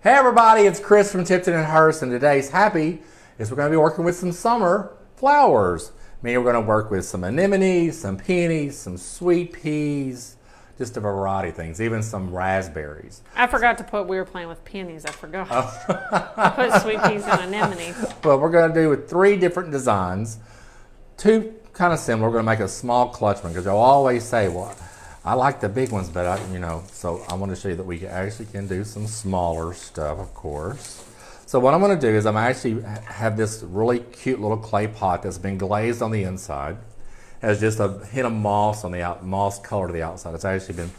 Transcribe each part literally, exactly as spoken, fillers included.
Hey everybody, it's Chris from Tipton and Hearst, and today's happy is we're going to be working with some summer flowers. Meaning we're going to work with some anemones, some peonies, some sweet peas, just a variety of things, even some raspberries. I forgot to put, we were playing with peonies, I forgot. Oh. I put sweet peas and anemones. But we're going to do with three different designs, two kind of similar. We're going to make a small clutch one because they'll always say, well, I like the big ones, but I, you know, so I want to show you that we actually can do some smaller stuff, of course. So what I'm going to do is I'm actually have this really cute little clay pot that's been glazed on the inside. It has just a hint of moss on the out, moss color to the outside. It's actually been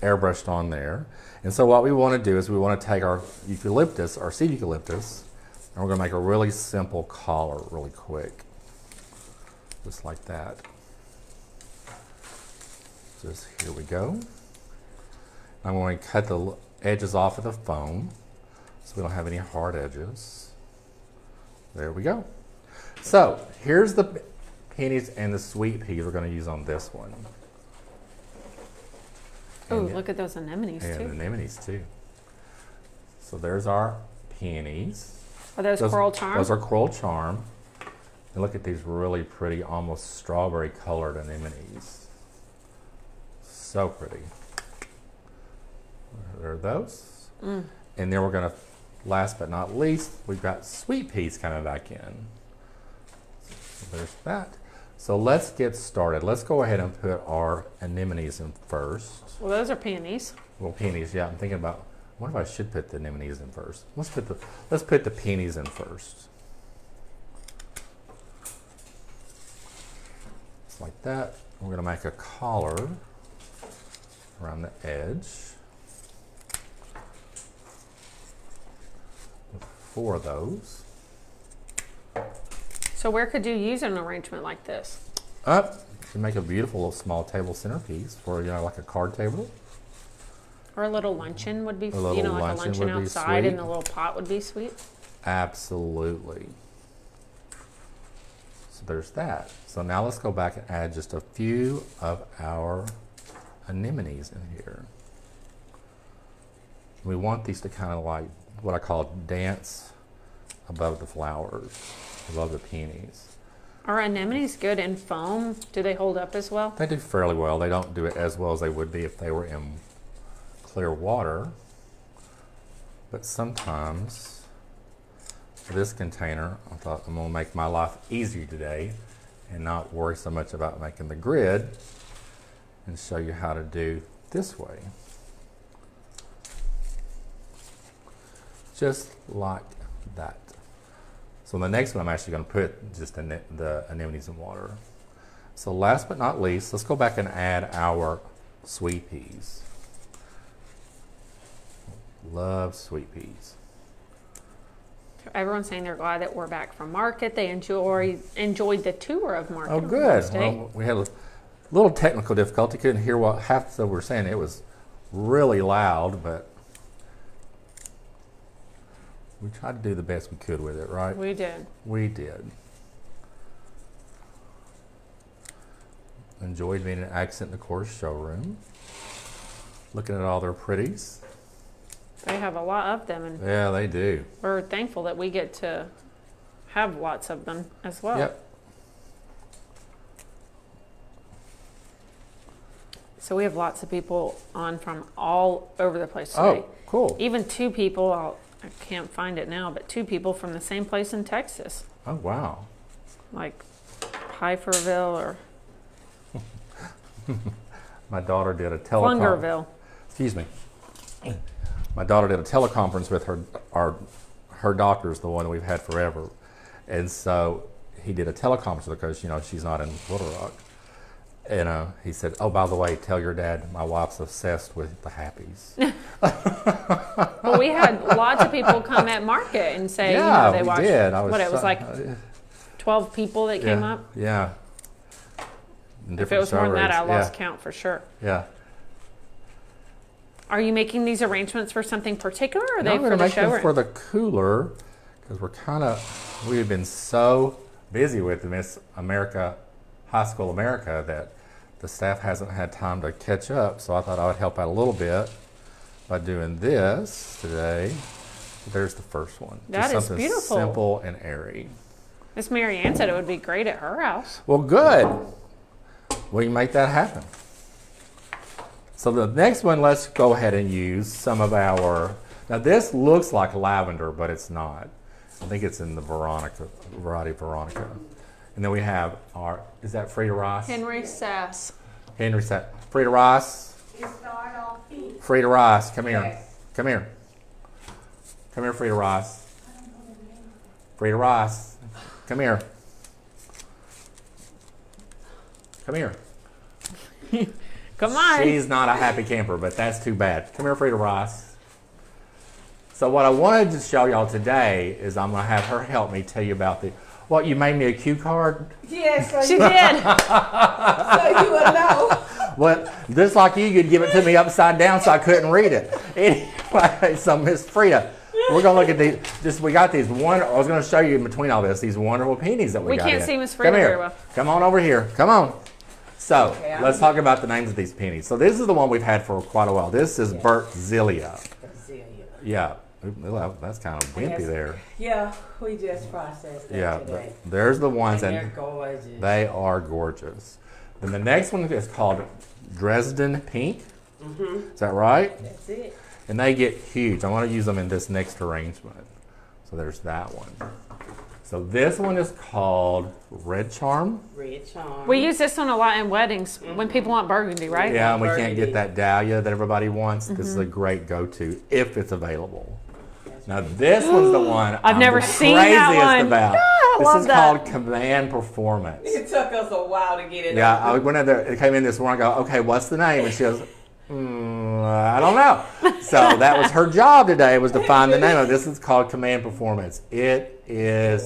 airbrushed on there. And so what we want to do is we want to take our eucalyptus, our seed eucalyptus, and we're going to make a really simple collar really quick, just like that. Just, here we go. I'm going to cut the edges off of the foam so we don't have any hard edges. There we go. So here's the peonies and the sweet peas we're going to use on this one. Oh, look at those anemones and too. And anemones too. So there's our peonies. Are those, those Coral Charm? Those are Coral Charm. And look at these really pretty, almost strawberry colored anemones. So pretty. There are those. Mm. And then we're going to, last but not least, we've got sweet peas coming back in. So there's that. So let's get started. Let's go ahead and put our anemones in first. Well, those are peonies. Well, peonies, yeah. I'm thinking about, what if I should put the anemones in first? Let's put the, let's put the peonies in first. Just like that. We're going to make a collar around the edge with four of those. So where could you use an arrangement like this? Up, you can make a beautiful little small table centerpiece for, you know, like a card table. Or a little luncheon would be, you know, like a luncheon outside and a little pot would be sweet. Absolutely. So there's that. So now let's go back and add just a few of our anemones in here. We want these to kind of like what I call dance above the flowers, above the peonies. Are anemones good in foam? Do they hold up as well? They do fairly well. They don't do it as well as they would be if they were in clear water. But sometimes this container, I thought I'm gonna make my life easier today and not worry so much about making the grid, and show you how to do this way. Just like that. So in the next one, I'm actually gonna put just an the anemones in water. So last but not least, let's go back and add our sweet peas. Love sweet peas. Everyone's saying they're glad that we're back from market. They enjoy, enjoyed the tour of market. Oh, good. Well, we had a little technical difficulty, couldn't hear what half of we were saying. It was really loud, but we tried to do the best we could with it, right? We did. We did. Enjoyed being an accent in the course showroom. Looking at all their pretties. They have a lot of them. And yeah, they do. We're thankful that we get to have lots of them as well. Yep. So we have lots of people on from all over the place today. Oh, cool. Even two people, I'll, I can't find it now, but two people from the same place in Texas. Oh, wow. Like Hyferville or... My daughter did a telecom... Plungerville. Excuse me. My daughter did a teleconference with her, our, her doctor's, the one we've had forever. And so he did a teleconference because, you know, she's not in Little Rock. And uh, he said, oh, by the way, tell your dad my wife's obsessed with the happies. Well, we had lots of people come at market and say, yeah, you know, they watched did. I was what it was so, like twelve people that yeah, came up. Yeah. If it was strawberries. More than that, I lost yeah. count for sure. Yeah. Are you making these arrangements for something particular? Or are no, they for the showroom? Them for the cooler because we're kind of, we've been so busy with Miss America. High School America that the staff hasn't had time to catch up, so I thought I would help out a little bit by doing this today. There's the first one. That Just is something beautiful. Simple and airy. Miss Mary Ann said it would be great at her house. Well, good. We can make that happen. So the next one, let's go ahead and use some of our, now this looks like lavender, but it's not. I think it's in the Veronica, variety Veronica. And then we have our, is that Frieda Ross? Henry Sass. Henry Sass. Frieda Ross. Frieda Ross, come here. Yes. Come here. Come here, Frieda Ross. Frieda Ross, come here. Come here. Come on. She's not a happy camper, but that's too bad. Come here, Frieda Ross. So what I wanted to show y'all today is I'm going to have her help me tell you about the... What, you made me a cue card? Yes, so she did. So you would know. Well, just like you, you'd give it to me upside down so I couldn't read it. Anyway, so Miss Frieda, we're going to look at these. Just, we got these one. I was going to show you in between all this, these wonderful paintings that we, we got. We can't in. see Miss Frieda very well. Come on over here. Come on. So, okay, let's talk about the names of these pennies. So this is the one we've had for quite a while. This is yeah. Bartzella. Bartzella. Yeah. Well, that's kind of wimpy there. Yeah, we just processed that yeah, today. The, there's the ones. And they're and gorgeous. They are gorgeous. Then the next one is called Dresden Pink. Mm-hmm. Is that right? That's it. And they get huge. I want to use them in this next arrangement. So there's that one. So this one is called Red Charm. Red Charm. We use this one a lot in weddings mm-hmm. when people want burgundy, right? Yeah, and we burgundy. can't get that dahlia that everybody wants. Mm-hmm. This is a great go-to if it's available. That's now this right. one's the one I've I'm never the seen craziest that one. about. Oh, this is that. called Command Performance. It took us a while to get it. Yeah, I went in there. It came in this morning. I go, okay, what's the name? And she goes, mm, I don't know. So that was her job today, was to find the name of this. Is called Command Performance. It is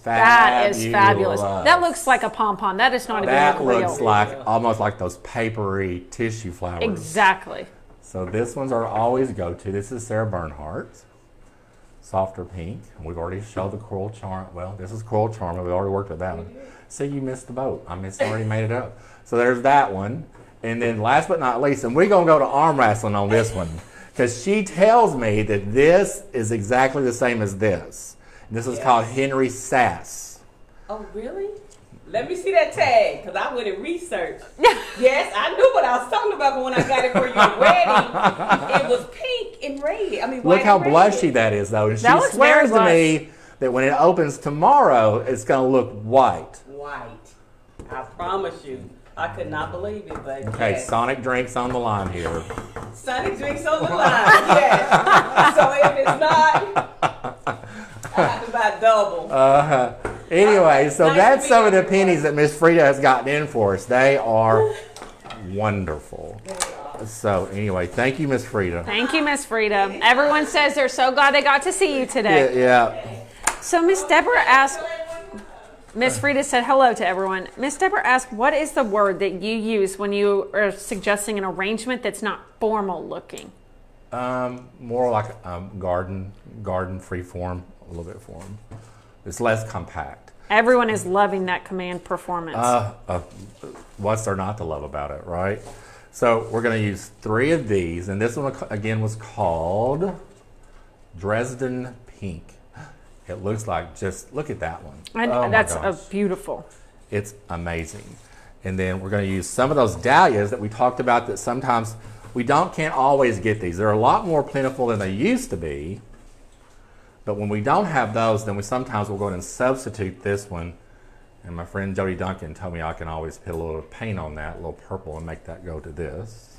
fabulous. That is fabulous. That looks like a pom-pom. That is not a good real. That looks like almost like those papery tissue flowers. Exactly. So this one's our always go-to. This is Sarah Bernhardt. Softer pink. We've already showed the Coral Charm. Well, this is Coral Charm. We've already worked with that one. See, you missed the boat. I missed, already made it up. So there's that one. And then last but not least, and we're going to go to arm wrestling on this one, because she tells me that this is exactly the same as this. This is yes. called Henry Sass. Oh, really? Let me see that tag, because I would have researched. Yes, I knew what I was talking about, but when I got it for your wedding, it was pink and red. I mean, look how red. blushy that is, though. And that she swears to me that when it opens tomorrow, it's going to look white. White. I promise you. I could not believe it, but Okay, yes. Sonic drinks on the line here. Sonic drinks on the line, yes. So if it's not, I have to buy double. Uh-huh. Anyway, uh, so nice that's some of the pennies that Miss Frieda has gotten in for us. They are wonderful. So anyway, thank you, Miss Frieda. Thank you, Miss Frieda. Everyone says they're so glad they got to see you today. Yeah. yeah. So Miss Deborah asked... Miss Frieda said hello to everyone. Miss Deborah asked, what is the word that you use when you are suggesting an arrangement that's not formal looking? Um, more like um, garden, garden free form, a little bit form. It's less compact. Everyone is loving that Command Performance. Uh, uh, what's there not to love about it, right? So we're going to use three of these. And this one, again, was called Dresden Pink. It looks like, just look at that one. I, oh that's a beautiful. It's amazing. And then we're going to use some of those dahlias that we talked about that sometimes we don't can't always get these. They're a lot more plentiful than they used to be. But when we don't have those, then we sometimes will go ahead and substitute this one. And my friend Jody Duncan told me I can always put a little paint on that, a little purple, and make that go to this.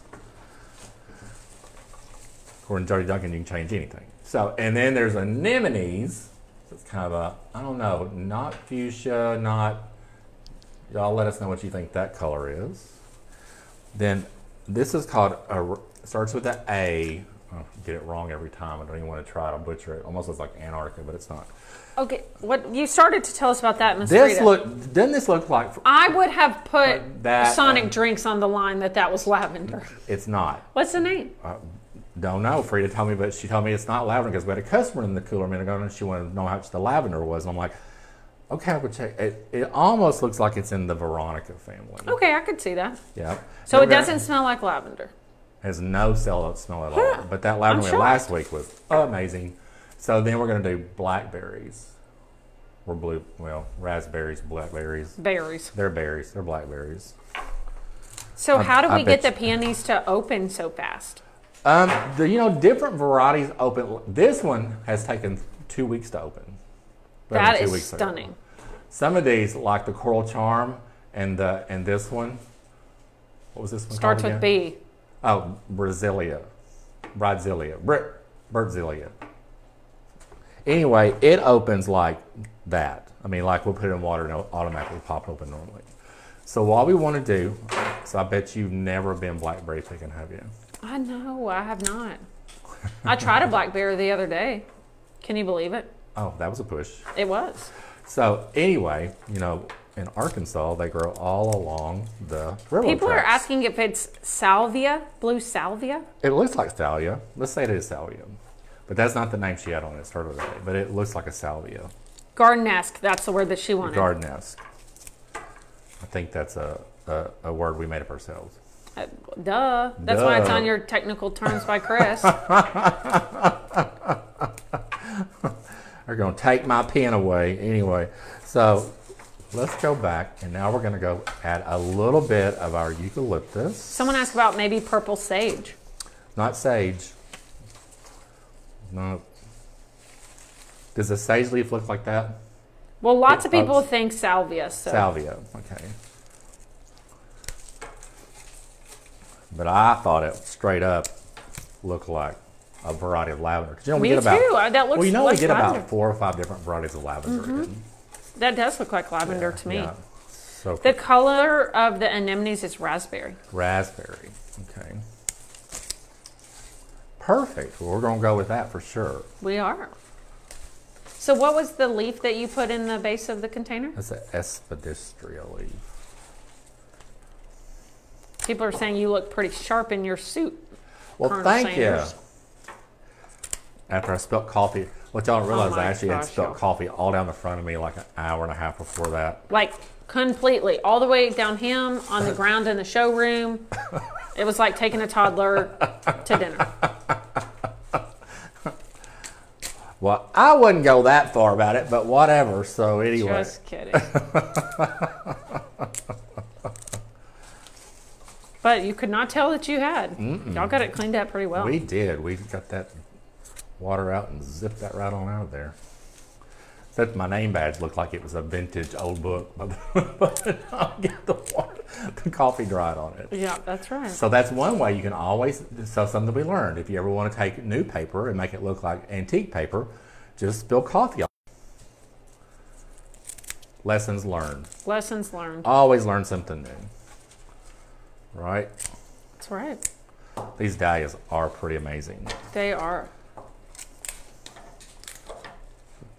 According to Jody Duncan, you can change anything. So, and then there's anemones. It's kind of a, I don't know, not fuchsia, not, y'all let us know what you think that color is. Then this is called, a, starts with an A. I get it wrong every time. I don't even want to try to butcher it. Almost looks like Antarctica, but it's not. Okay, what you started to tell us about that, Miz This Frieda. look, doesn't this look like? I would have put that, Sonic um, Drinks on the line that that was lavender. It's not. What's the name? Uh, Don't know. Frieda told me, but she told me it's not lavender because we had a customer in the cooler a minute ago and she wanted to know how much the lavender was. And I'm like, okay, I would check. It, it almost looks like it's in the Veronica family. Okay, I could see that. Yeah. So and it doesn't gonna, smell like lavender. Has no smell at all. Huh. But that lavender sure. last week was amazing. So then we're going to do blackberries. Or blue, well, raspberries, blackberries. Berries. They're berries. They're blackberries. So I, how do we get the panties to open so fast? Um, the, you know, different varieties open. This one has taken two weeks to open. That is stunning. Some of these, like the Coral Charm and the and this one, what was this one called again? Starts with B. Oh, Bartzella, Bartzella, Brit, Bartzella. Anyway, it opens like that. I mean, like we'll put it in water and it'll automatically pop open normally. So what we want to do, so I bet you've never been blackberry picking, have you? I know, I have not. I tried a blackberry the other day. Can you believe it? Oh, that was a push. It was. So anyway, you know, in Arkansas, they grow all along the river. People tracks. Are asking if it's salvia, blue salvia. It looks like salvia. Let's say it is salvia. But that's not the name she had on it. Started with it, but it looks like a salvia. Garden-esque, that's the word that she wanted. Garden-esque. I think that's a, a, a word we made up ourselves. Uh, duh. That's duh. Why it's on your technical terms by Chris. They're going to take my pen away anyway. So let's go back, and now we're going to go add a little bit of our eucalyptus. Someone asked about maybe purple sage. Not sage. No. Does a sage leaf look like that? Well, lots it, of people folks, think salvia. So. Salvia, okay. But I thought it straight up looked like a variety of lavender. You know, we Me get about, too. That looks well, you know, like we get lavender. About four or five different varieties of lavender. Mm-hmm. That does look like lavender yeah, to me. Yeah. So the cool. color of the anemones is raspberry. Raspberry, okay. Perfect. Well, we're going to go with that for sure. We are. So what was the leaf that you put in the base of the container? That's an espadistria leaf. People are saying you look pretty sharp in your suit. Well, Colonel thank Sanders. You. After I spilled coffee, what y'all don't realize, oh I actually gosh, had spilled coffee all down the front of me like an hour and a half before that. Like completely, all the way down him, on the ground in the showroom. It was like taking a toddler to dinner. Well, I wouldn't go that far about it, but whatever. So anyway. Just kidding. But you could not tell that you had. Mm-mm. Y'all got it cleaned up pretty well. We did. We got that water out and zipped that right on out of there. Except my name badge looked like it was a vintage old book. But I'll get the water, the coffee dried on it. Yeah, that's right. So that's one way you can always, so something we learned. If you ever want to take new paper and make it look like antique paper, just spill coffee on it. Lessons learned. Lessons learned. Always learn something new. Right? That's right. These dahlias are pretty amazing. They are.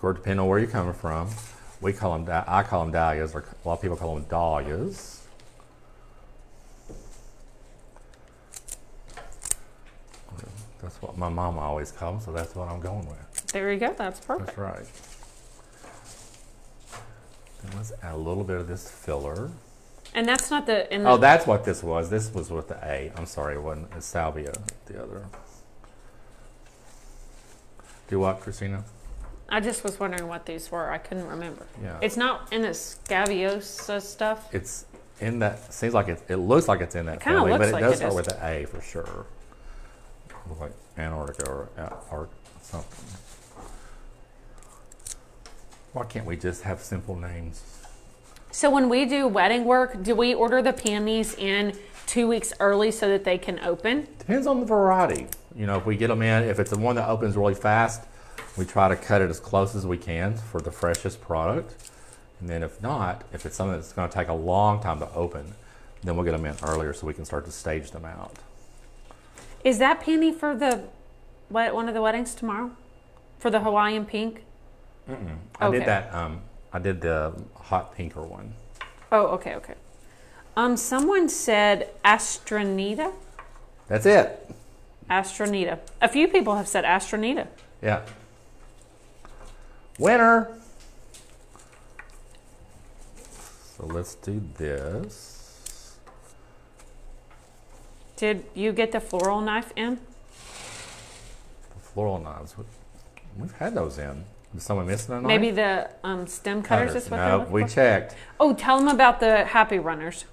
Depending on where you're coming from, we call them, I call them dahlias, or a lot of people call them dahlias. That's what my mama always called them, so that's what I'm going with. There you go, that's perfect. That's right. And let's add a little bit of this filler. And that's not the... In the oh, that's what this was. This was with the A. I'm sorry, it wasn't it's salvia, the other. Do what, Christina? I just was wondering what these were. I couldn't remember. Yeah. It's not in the scabiosa stuff. It's in that, seems like it, it looks like it's in that it family, but it like does it start is. With an A for sure. Looks like Antarctica or, or something. Why can't we just have simple names? So when we do wedding work, do we order the panties in two weeks early so that they can open? Depends on the variety. You know, if we get them in, if it's the one that opens really fast, we try to cut it as close as we can for the freshest product. And then if not, if it's something that's going to take a long time to open, then we'll get them in earlier so we can start to stage them out. Is that panty for the one of the weddings tomorrow? For the Hawaiian pink? Mm-mm. I okay. did that. Um, I did the hot pinker one. Oh, okay, okay. Um, someone said Astranatha. That's it. Astranatha. A few people have said Astranatha. Yeah. Winner. So let's do this. Did you get the floral knife in? The floral knives. We've had those in. Is someone missing them? Maybe the um, stem cutters, cutters is what no, they're looking we for? Checked. Oh, tell them about the Happy Runners.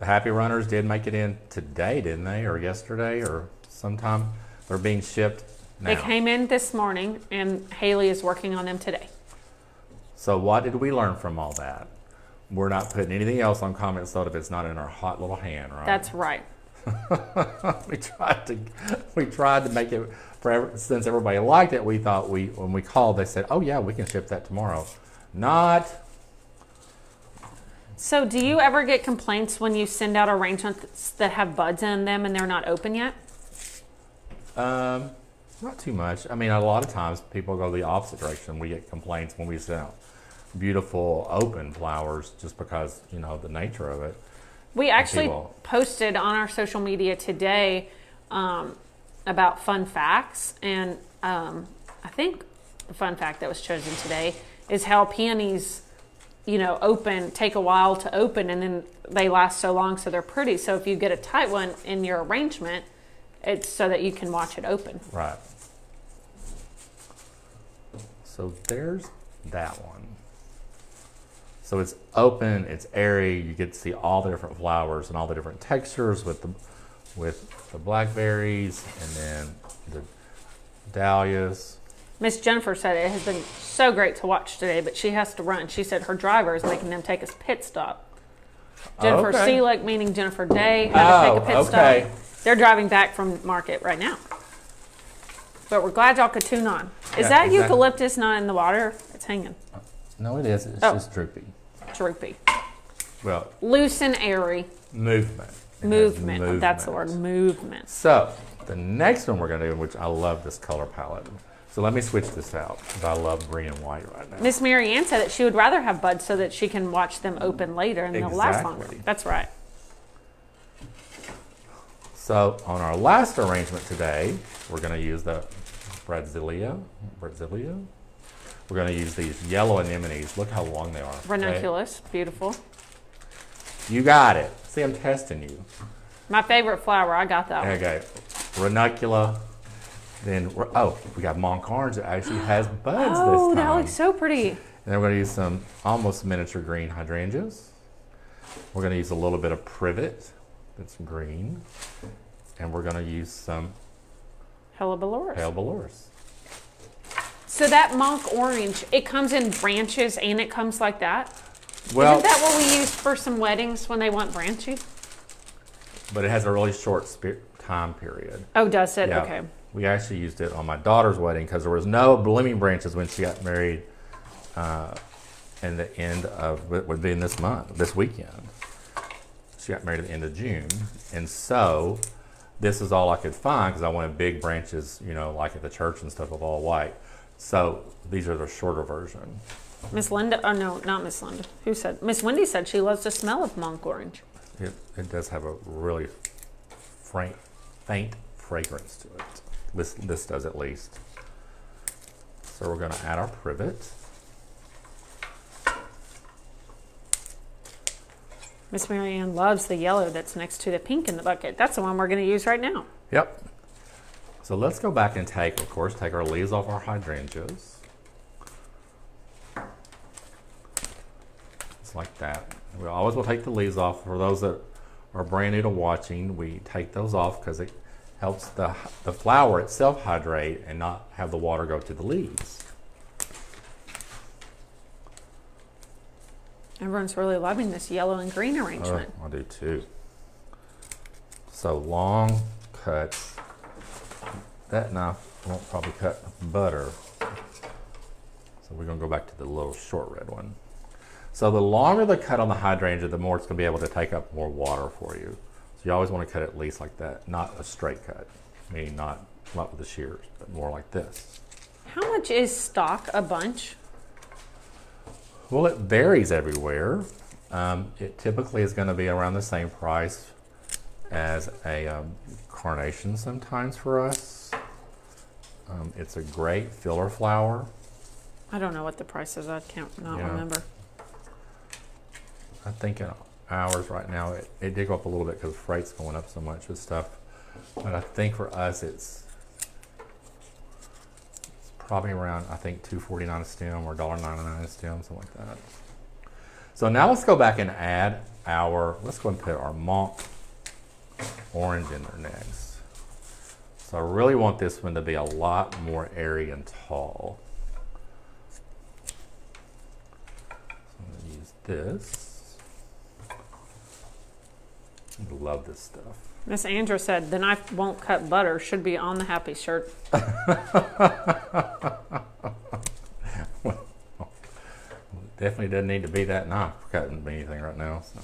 The Happy Runners did make it in today, didn't they? Or yesterday or sometime. They're being shipped now. They came in this morning, and Haley is working on them today. So what did we learn from all that? We're not putting anything else on Comet Soda if it's not in our hot little hand, right? That's right. we tried to we tried to make it for since everybody liked it. We thought we when we called, they said, "Oh yeah, we can ship that tomorrow." Not. So, do you ever get complaints when you send out arrangements that have buds in them and they're not open yet? Um, not too much. I mean, a lot of times people go the opposite direction. We get complaints when we send out beautiful open flowers just because you know the nature of it. We actually posted on our social media today um, about fun facts, and um, I think the fun fact that was chosen today is how peonies, you know, open, take a while to open, and then they last so long, so they're pretty. So if you get a tight one in your arrangement, it's so that you can watch it open. Right. So there's that one. So it's open, it's airy, you get to see all the different flowers and all the different textures with the, with the blackberries and then the dahlias. Miss Jennifer said it has been so great to watch today, but she has to run. She said her driver is making them take a pit stop. Jennifer okay. Seelick, meaning Jennifer Day, had oh, to take a pit okay. stop. They're driving back from market right now. But we're glad y'all could tune on. Is yeah, that exactly. eucalyptus not in the water? It's hanging. No, it isn't. It's oh. just droopy. Droopy. Well, loose and airy. Movement. It movement. movement. That's the word. Movement. So the next one we're going to do, which I love this color palette. So let me switch this out because I love green and white right now. Miss Mary Ann said that she would rather have buds so that she can watch them open later and exactly. they'll last longer. That's right. So on our last arrangement today, we're going to use the Bartzella. Bartzella. We're going to use these yellow anemones. Look how long they are. Ranunculus. Okay. Beautiful. You got it. See, I'm testing you. My favorite flower. I got that okay. one. Okay. Ranuncula. Then, we're, oh, we got Moncarnes that actually has buds oh, this time. Oh, that looks so pretty. And then we're going to use some almost miniature green hydrangeas. We're going to use a little bit of privet that's green. And we're going to use some Hellebolurus. Hellebolurus. So that monk orange, it comes in branches and it comes like that? Well, isn't that what we use for some weddings when they want branchy? But it has a really short time period. Oh, does it? Yeah, okay. We actually used it on my daughter's wedding because there was no blooming branches when she got married uh, in the end of, it would be in this month, this weekend. She got married at the end of June. And so this is all I could find because I wanted big branches, you know, like at the church and stuff of all white. So these are the shorter version. Miss Linda, oh no, not Miss Linda. Who said? Miss Wendy said she loves the smell of monk orange. It, it does have a really frank, faint fragrance to it. This, this does at least. So we're gonna add our privet. Miss Mary Ann loves the yellow that's next to the pink in the bucket. That's the one we're gonna use right now. Yep. So let's go back and take, of course, take our leaves off our hydrangeas. It's like that. We always will take the leaves off. For those that are brand new to watching, we take those off because it helps the, the flower itself hydrate and not have the water go to the leaves. Everyone's really loving this yellow and green arrangement. Oh, I do too. So long cuts. That knife won't probably cut butter. So we're gonna go back to the little short red one. So the longer the cut on the hydrangea, the more it's gonna be able to take up more water for you. So you always wanna cut at least like that, not a straight cut. Meaning not, not with the shears, but more like this. How much is stock a bunch? Well, it varies everywhere. Um, it typically is gonna be around the same price as a um, carnation sometimes for us. Um, it's a great filler flower. I don't know what the price is. I can't not yeah. remember. I think in ours right now, it, it did go up a little bit because freight's going up so much with stuff. But I think for us, it's, it's probably around, I think, two forty-nine a stem or one ninety-nine a stem, something like that. So now let's go back and add our, let's go and put our Monk Orange in there next. So I really want this one to be a lot more airy and tall. So I'm gonna use this. I love this stuff. Miss Andrew said, the knife won't cut butter, should be on the happy shirt. Well, it definitely doesn't need to be that knife cutting anything right now, so.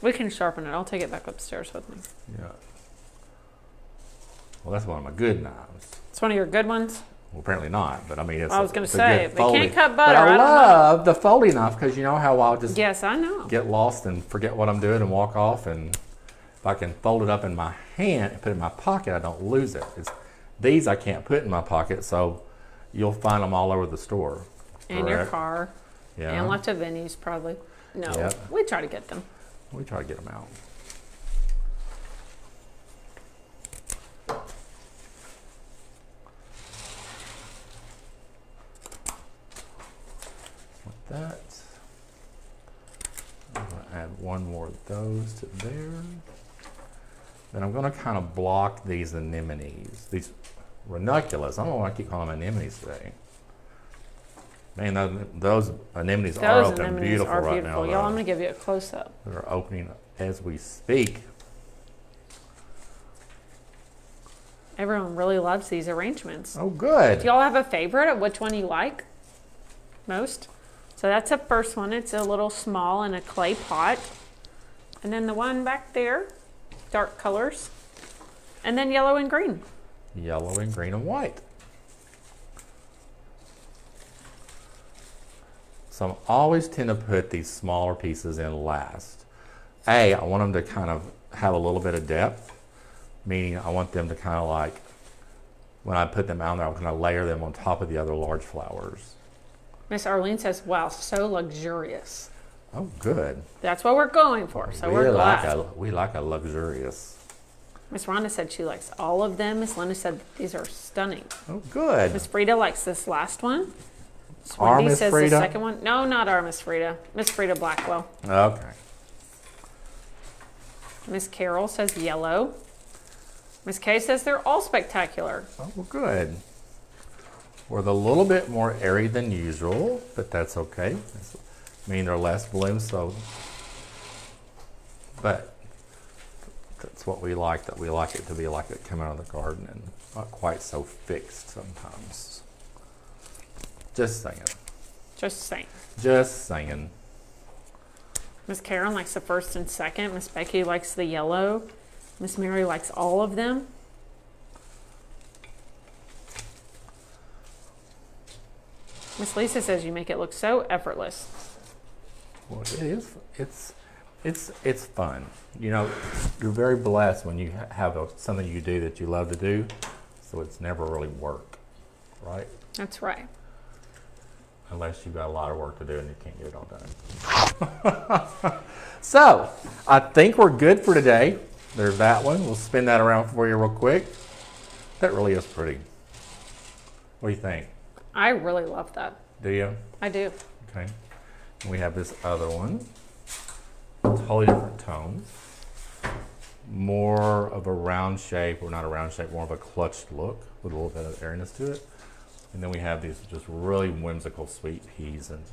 We can sharpen it. I'll take it back upstairs with me. Yeah. Well, that's one of my good knives. It's one of your good ones? Well, apparently not, but I mean, it's I was going to say, if Foley, can't cut butter, but I, I love the Foley knife because you know how I'll just yes, I know. get lost and forget what I'm doing and walk off, and if I can fold it up in my hand and put it in my pocket, I don't lose it. It's, these I can't put in my pocket, so you'll find them all over the store. In your car. Yeah. And left of venues, probably. No, yeah. we try to get them. We try to get them out. Like that. I'm going to add one more of those to there. Then I'm going to kind of block these anemones, these ranunculus. I don't know why I keep calling them anemones today. Man, those anemones those are open anemones beautiful, are beautiful right now. Y'all, I'm going to give you a close-up. They're opening as we speak. Everyone really loves these arrangements. Oh, good. Do y'all have a favorite of which one you like most? So that's the first one. It's a little small in a clay pot. And then the one back there, dark colors. And then yellow and green. Yellow and green and white. So I always tend to put these smaller pieces in last. A, I want them to kind of have a little bit of depth, meaning I want them to kind of like, when I put them out there, I'm going to layer them on top of the other large flowers. Miss Arlene says, wow, so luxurious. Oh, good. That's what we're going for, so we we're like glad. A, we like a luxurious. Miss Rhonda said she likes all of them. Miss Linda said these are stunning. Oh, good. Miss Frieda likes this last one. Our Miss says Frieda? The second one. No, not our Miss Frieda. Miss Frieda Blackwell. Okay. Miss Carol says yellow. Miss Kay says they're all spectacular. Oh, well, good. We're a little bit more airy than usual, but that's okay. That's, I mean, they're less blooms, so. But that's what we like, that we like it to be like it come out of the garden and not quite so fixed sometimes. Just saying. Just saying. Just saying. Miss Karen likes the first and second. Miss Becky likes the yellow. Miss Mary likes all of them. Miss Lisa says you make it look so effortless. Well, it is. It's, it's, it's fun. You know, you're very blessed when you have a, something you do that you love to do, so it's never really work, right? That's right. Unless you've got a lot of work to do and you can't get it all done. So, I think we're good for today. There's that one. We'll spin that around for you real quick. That really is pretty. What do you think? I really love that. Do you? I do. Okay. And we have this other one. Totally different tones. More of a round shape, or not a round shape, more of a clutched look with a little bit of airiness to it. And then we have these just really whimsical sweet peas and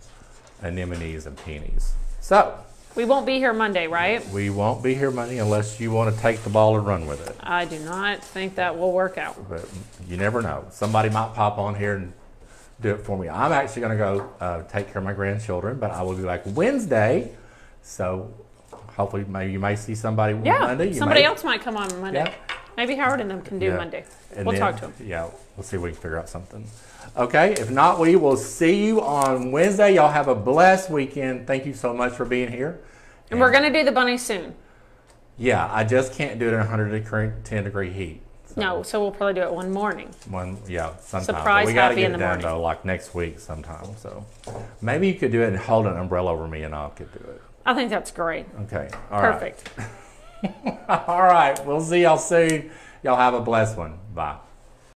anemones and peonies. So. We won't be here Monday, right? We won't be here Monday unless you want to take the ball and run with it. I do not think that will work out. But you never know. Somebody might pop on here and do it for me. I'm actually going to go uh, take care of my grandchildren, but I will be back Wednesday. So hopefully maybe you may see somebody yeah, Monday. Yeah, somebody may. else might come on Monday. Yeah. Maybe Howard and them can do yeah. Monday. And we'll then, talk to them. Yeah, we'll see if we can figure out something. Okay, if not, we will see you on Wednesday. Y'all have a blessed weekend. Thank you so much for being here. And, and we're going to do the bunny soon. Yeah, I just can't do it in one hundred ten degree heat. So. No, so we'll probably do it one morning. One, yeah, sometime. Surprise, we gotta happy get it in the done, morning. Though, like next week sometime. So maybe you could do it and hold an umbrella over me and I could do it. I think that's great. Okay, all Perfect. right. Perfect. All right, we'll see y'all soon. Y'all have a blessed one. Bye.